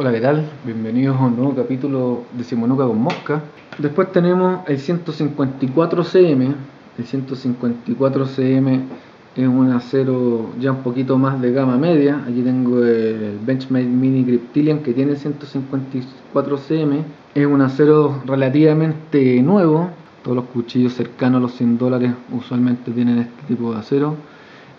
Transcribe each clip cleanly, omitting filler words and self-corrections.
Hola, ¿qué tal? Bienvenidos a un nuevo capítulo de Simonuca con Mosca. Después tenemos el 1065CM. El 1065CM es un acero ya un poquito más de gama media. Aquí tengo el Benchmade Mini Griptilian que tiene 1065CM. Es un acero relativamente nuevo. Todos los cuchillos cercanos a los $100 usualmente tienen este tipo de acero.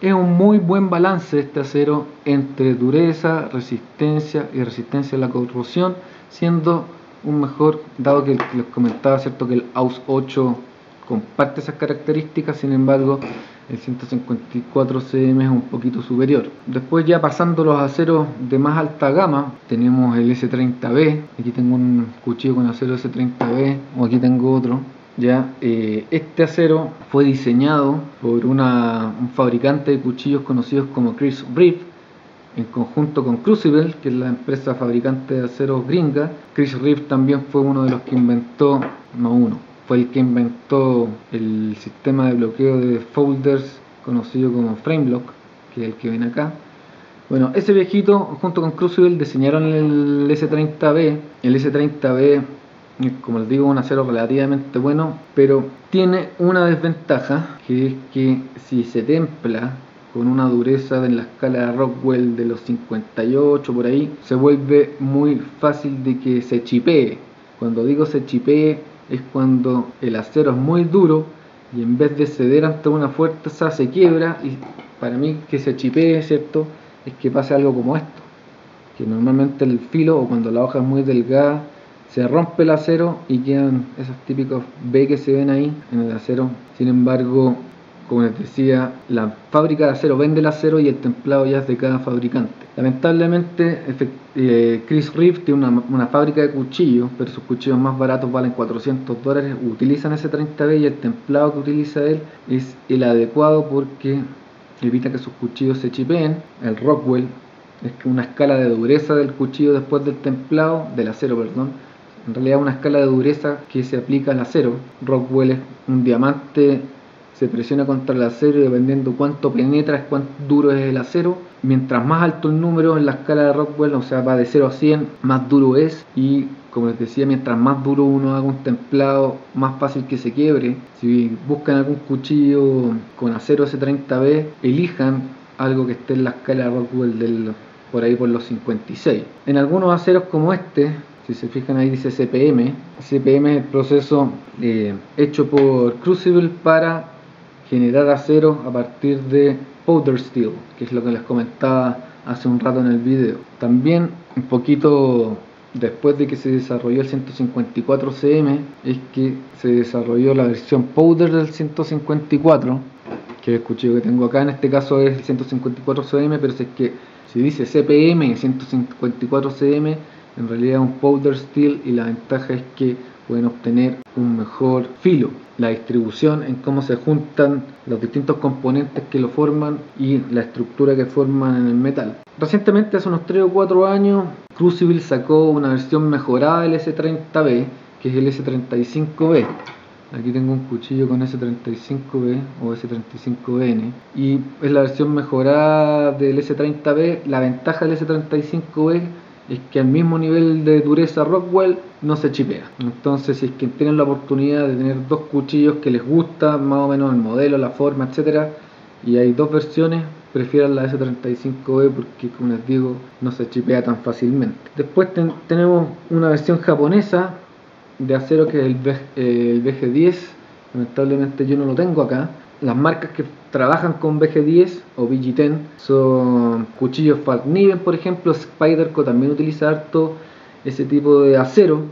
Es un muy buen balance este acero entre dureza, resistencia y resistencia a la corrosión, siendo un mejor, dado que les comentaba, cierto, que el AUS8 comparte esas características. Sin embargo, el 1065CM es un poquito superior. Después, ya pasando los aceros de más alta gama, tenemos el S30V. Aquí tengo un cuchillo con acero S30V, o aquí tengo otro. Ya, este acero fue diseñado por un fabricante de cuchillos conocidos como Chris Reeve, en conjunto con Crucible, que es la empresa fabricante de aceros gringa. Chris Reeve también fue uno de los que inventó, fue el que inventó el sistema de bloqueo de folders conocido como Frame Lock, que es el que ven acá. Bueno, ese viejito junto con Crucible diseñaron el S30V. El S30V, como les digo, un acero relativamente bueno, pero tiene una desventaja, que es que si se templa con una dureza en la escala de Rockwell de los 58 por ahí, se vuelve muy fácil de que se chipee. Cuando digo se chipee, es cuando el acero es muy duro y en vez de ceder ante una fuerza se quiebra. Y para mí que se chipee, ¿cierto?, es que pase algo como esto, que normalmente el filo, o cuando la hoja es muy delgada, se rompe el acero y quedan esos típicos B que se ven ahí en el acero. Sin embargo, como les decía, la fábrica de acero vende el acero y el templado ya es de cada fabricante. Lamentablemente, Chris Reeve tiene una fábrica de cuchillos, pero sus cuchillos más baratos valen $400. Utilizan ese 30B y el templado que utiliza él es el adecuado porque evita que sus cuchillos se chipeen. El Rockwell es una escala de dureza del cuchillo después del templado, del acero, perdón. En realidad, una escala de dureza que se aplica al acero. Rockwell es un diamante, se presiona contra el acero y dependiendo cuánto penetra es cuánto duro es el acero. Mientras más alto el número en la escala de Rockwell, o sea, va de 0 a 100, más duro es. Y como les decía, mientras más duro uno haga un templado, más fácil que se quiebre. Si buscan algún cuchillo con acero S30V, elijan algo que esté en la escala de Rockwell por ahí por los 56. En algunos aceros como este, si se fijan ahí dice CPM. CPM es el proceso hecho por Crucible para generar acero a partir de powder steel, que es lo que les comentaba hace un rato en el video. También, un poquito después de que se desarrolló el 1065CM, es que se desarrolló la versión powder del 1065, que es el cuchillo que tengo acá. En este caso es el 1065CM, pero si dice CPM 1065CM, en realidad es un powder steel y la ventaja es que pueden obtener un mejor filo. La distribución en cómo se juntan los distintos componentes que lo forman y la estructura que forman en el metal. Recientemente, hace unos 3 o 4 años, Crucible sacó una versión mejorada del S30V, que es el S35V. Aquí tengo un cuchillo con S35V o S35VN y es la versión mejorada del S30V. La ventaja del S35V es que al mismo nivel de dureza Rockwell no se chipea. Entonces, si es que tienen la oportunidad de tener dos cuchillos que les gusta más o menos el modelo, la forma, etcétera, y hay dos versiones, prefieran la S35V porque, como les digo, no se chipea tan fácilmente. Después tenemos una versión japonesa de acero que es el VG10. Lamentablemente yo no lo tengo acá. Las marcas que trabajan con VG10 o VG10 son cuchillos Fallkniven, por ejemplo. Spyderco también utiliza harto ese tipo de acero,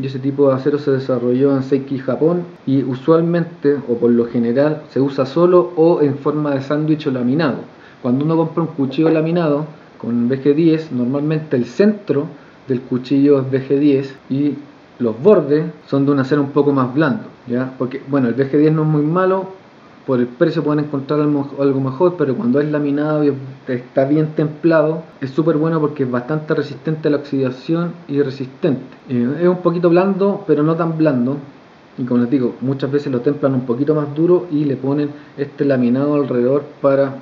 y ese tipo de acero se desarrolló en Seiki, Japón, y usualmente, o por lo general, se usa solo o en forma de sándwich o laminado. Cuando uno compra un cuchillo laminado con VG10, normalmente el centro del cuchillo es VG10 y los bordes son de un acero un poco más blando, ¿ya? Porque, bueno, el VG10 no es muy malo. Por el precio pueden encontrar algo mejor, pero cuando es laminado y está bien templado, es súper bueno porque es bastante resistente a la oxidación y resistente. Es un poquito blando, pero no tan blando. Y como les digo, muchas veces lo templan un poquito más duro y le ponen este laminado alrededor para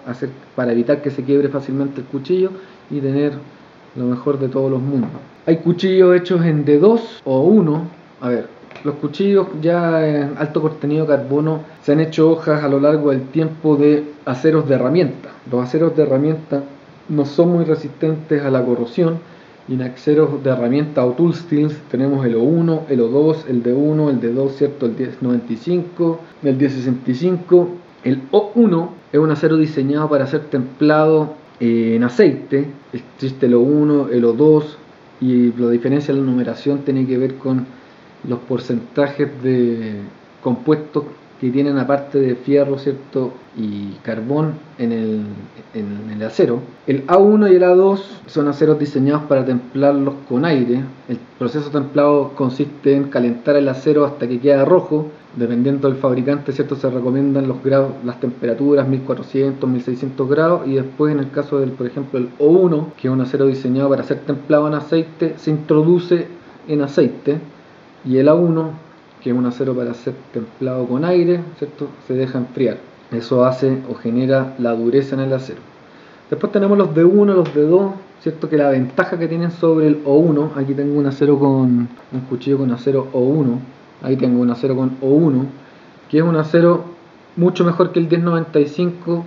evitar que se quiebre fácilmente el cuchillo y tener lo mejor de todos los mundos. Hay cuchillos hechos en D2 o O1. A ver, los cuchillos ya en alto contenido de carbono se han hecho hojas a lo largo del tiempo de aceros de herramienta. Los aceros de herramienta no son muy resistentes a la corrosión, y en aceros de herramienta o tool steels tenemos el O1, el O2, el D1, el D2, ¿cierto? El 1095, el 1065. El O1 es un acero diseñado para ser templado en aceite. Existe el O1, el O2, y la diferencia en la numeración tiene que ver con los porcentajes de compuestos que tienen, aparte de fierro, ¿cierto?, y carbón en el acero. El A1 y el A2 son aceros diseñados para templarlos con aire. El proceso templado consiste en calentar el acero hasta que queda rojo. Dependiendo del fabricante, ¿cierto?, se recomiendan los grados, las temperaturas, 1400, 1600 grados. Y después, en el caso del, por ejemplo, el O1, que es un acero diseñado para ser templado en aceite, se introduce en aceite. Y el A1, que es un acero para ser templado con aire, ¿cierto?, se deja enfriar. Eso hace o genera la dureza en el acero. Después tenemos los D1, los D2, ¿cierto?, que la ventaja que tienen sobre el O1, aquí tengo un acero con un cuchillo con acero O1, ahí tengo un acero con O1, que es un acero mucho mejor que el 1095,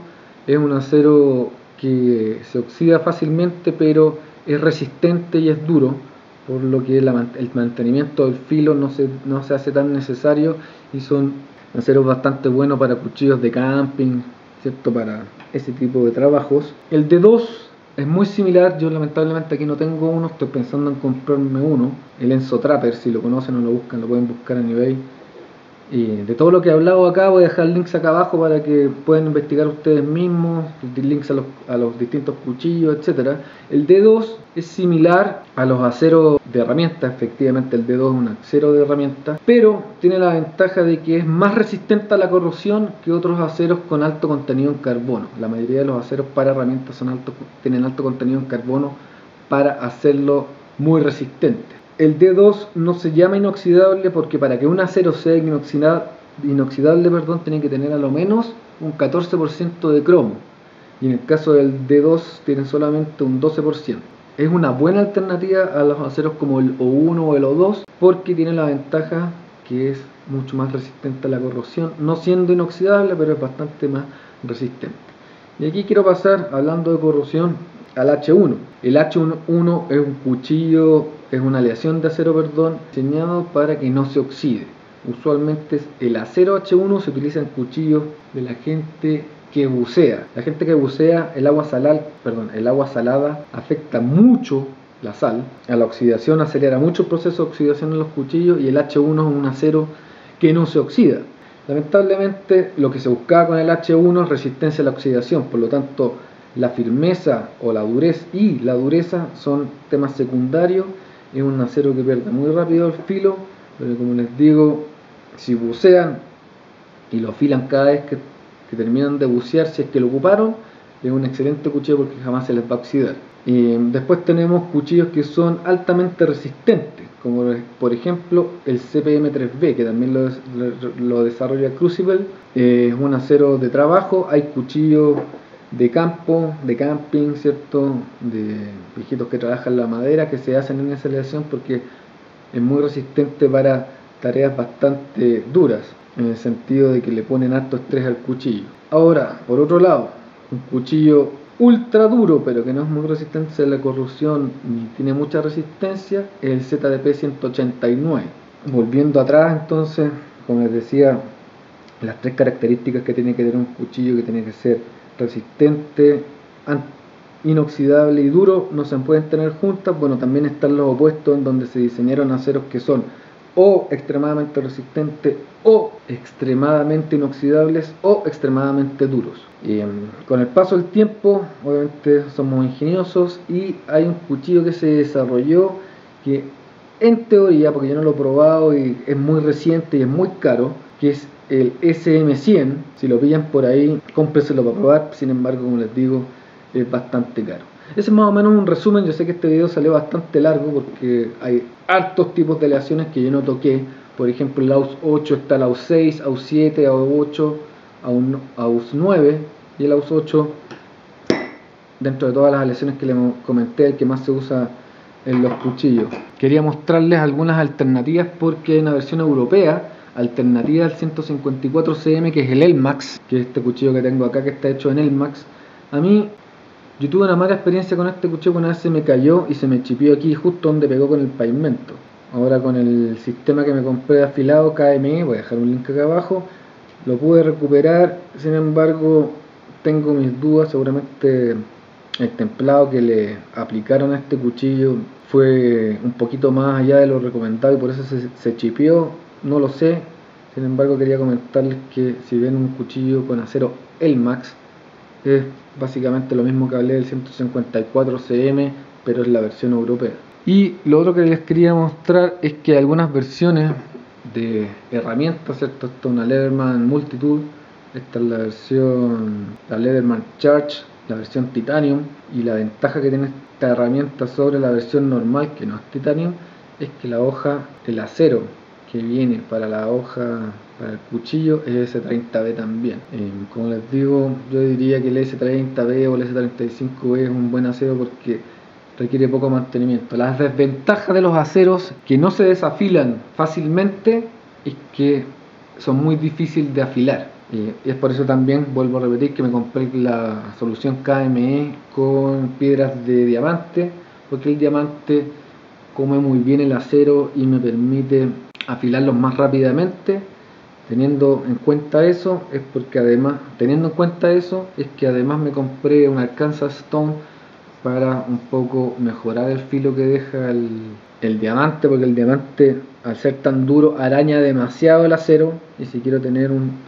es un acero que se oxida fácilmente, pero es resistente y es duro, por lo que el mantenimiento del filo no se hace tan necesario, y son aceros bastante buenos para cuchillos de camping, ¿cierto?, para ese tipo de trabajos. El D2 es muy similar, yo lamentablemente aquí no tengo uno, estoy pensando en comprarme uno, el Enzo Trapper, si lo conocen o lo buscan, lo pueden buscar en eBay. Y de todo lo que he hablado acá voy a dejar links acá abajo para que puedan investigar ustedes mismos, links a los distintos cuchillos, etc. El D2 es similar a los aceros de herramienta, efectivamente el D2 es un acero de herramienta, pero tiene la ventaja de que es más resistente a la corrosión que otros aceros con alto contenido en carbono. La mayoría de los aceros para herramientas tienen alto contenido en carbono para hacerlo muy resistente. El D2 no se llama inoxidable porque para que un acero sea inoxidable, tiene que tener a lo menos un 14% de cromo, y en el caso del D2 tienen solamente un 12%. Es una buena alternativa a los aceros como el O1 o el O2 porque tiene la ventaja que es mucho más resistente a la corrosión, no siendo inoxidable, pero es bastante más resistente. Y aquí quiero pasar, hablando de corrosión, al H1. El H1 es un cuchillo, es una aleación de acero, diseñado para que no se oxide. Usualmente el acero H1 se utiliza en cuchillos de la gente que bucea. La gente que bucea, el agua salada afecta mucho la sal. A la oxidación, acelera mucho el proceso de oxidación en los cuchillos, y el H1 es un acero que no se oxida. Lamentablemente lo que se buscaba con el H1 es resistencia a la oxidación, por lo tanto la firmeza o la dureza son temas secundarios. Es un acero que pierde muy rápido el filo, pero como les digo, si bucean y lo afilan cada vez que terminan de bucear, si es que lo ocuparon, es un excelente cuchillo porque jamás se les va a oxidar. Después tenemos cuchillos que son altamente resistentes, como por ejemplo el CPM3V, que también lo desarrolla Crucible. Es un acero de trabajo. Hay cuchillos de campo, de camping, ¿cierto?, de viejitos que trabajan la madera, que se hacen en esa aleación porque es muy resistente para tareas bastante duras, en el sentido de que le ponen harto estrés al cuchillo. Ahora, por otro lado, un cuchillo ultra duro pero que no es muy resistente a la corrosión ni tiene mucha resistencia es el ZDP-189. Volviendo atrás, entonces, como les decía, las tres características que tiene que tener un cuchillo: que tiene que ser resistente, inoxidable y duro, no se pueden tener juntas. Bueno, también están los opuestos, en donde se diseñaron aceros que son o extremadamente resistentes, o extremadamente inoxidables, o extremadamente duros. Y con el paso del tiempo, obviamente somos ingeniosos, y hay un cuchillo que se desarrolló que, en teoría, porque yo no lo he probado y es muy reciente y es muy caro, que es el SM100. Si lo pillan por ahí, cómprenselo para probar. Sin embargo, como les digo, es bastante caro. Ese es más o menos un resumen. Yo sé que este video salió bastante largo porque hay hartos tipos de aleaciones que yo no toqué. Por ejemplo, el AUS8, está el AUS6, AUS7, AUS8, AUS9, y el AUS8 dentro de todas las aleaciones que le comenté, el que más se usa en los cuchillos. Quería mostrarles algunas alternativas porque hay una versión europea alternativa al 154CM, que es el Elmax, que es este cuchillo que tengo acá, que está hecho en Elmax. A mí, yo tuve una mala experiencia con este cuchillo, una vez se me cayó y se me chipió aquí justo donde pegó con el pavimento. Ahora con el sistema que me compré de afilado KME, voy a dejar un link acá abajo, lo pude recuperar. Sin embargo, tengo mis dudas, seguramente el templado que le aplicaron a este cuchillo fue un poquito más allá de lo recomendado y por eso se chipió, no lo sé. Sin embargo, quería comentarles que si ven un cuchillo con acero Elmax, es básicamente lo mismo que hablé del 154CM, pero es la versión europea. Y lo otro que les quería mostrar es que algunas versiones de herramientas, ¿cierto? Esta es una Leatherman Multitool, esta es la versión, la Leatherman Charge, la versión Titanium, y la ventaja que tiene esta herramienta sobre la versión normal, que no es Titanium, es que la hoja, el acero que viene para la hoja, para el cuchillo, es S30V también. Como les digo, yo diría que el S30V o el S35V es un buen acero porque requiere poco mantenimiento. Las desventajas de los aceros que no se desafilan fácilmente es que son muy difíciles de afilar, y es por eso también, vuelvo a repetir, que me compré la solución KME con piedras de diamante, porque el diamante come muy bien el acero y me permite afilarlos más rápidamente. Teniendo en cuenta eso, es porque además, teniendo en cuenta eso, es que además me compré un Arkansas Stone para un poco mejorar el filo que deja el diamante, porque el diamante, al ser tan duro, araña demasiado el acero. Y si quiero tener un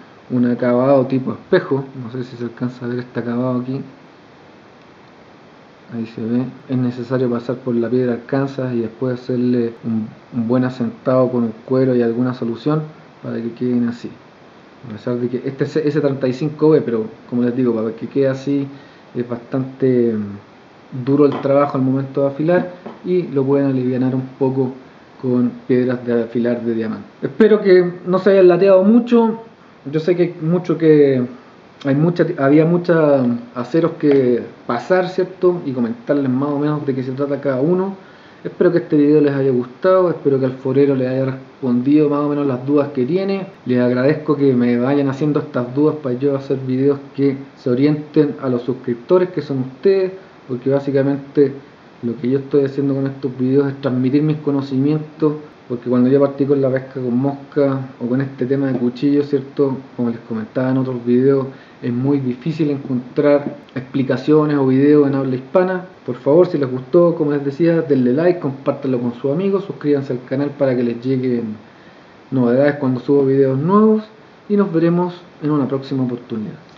acabado tipo espejo, no sé si se alcanza a ver este acabado aquí, ahí se ve, es necesario pasar por la piedra Arkansas y después hacerle un buen asentado con un cuero y alguna solución para que queden así. A pesar de que este es S35V, pero como les digo, para que quede así es bastante duro el trabajo al momento de afilar, y lo pueden aliviar un poco con piedras de afilar de diamante. Espero que no se hayan lateado mucho. Yo sé que había muchos aceros que pasar, ¿cierto? Y comentarles más o menos de qué se trata cada uno. Espero que este video les haya gustado, espero que al forero les haya respondido más o menos las dudas que tiene. Les agradezco que me vayan haciendo estas dudas para yo hacer videos que se orienten a los suscriptores, que son ustedes, porque básicamente lo que yo estoy haciendo con estos videos es transmitir mis conocimientos, porque cuando yo partí con la pesca con mosca o con este tema de cuchillos, ¿cierto? Como les comentaba en otros videos, es muy difícil encontrar explicaciones o videos en habla hispana. Por favor, si les gustó, como les decía, denle like, compártanlo con sus amigos, suscríbanse al canal para que les lleguen novedades cuando subo videos nuevos, y nos veremos en una próxima oportunidad.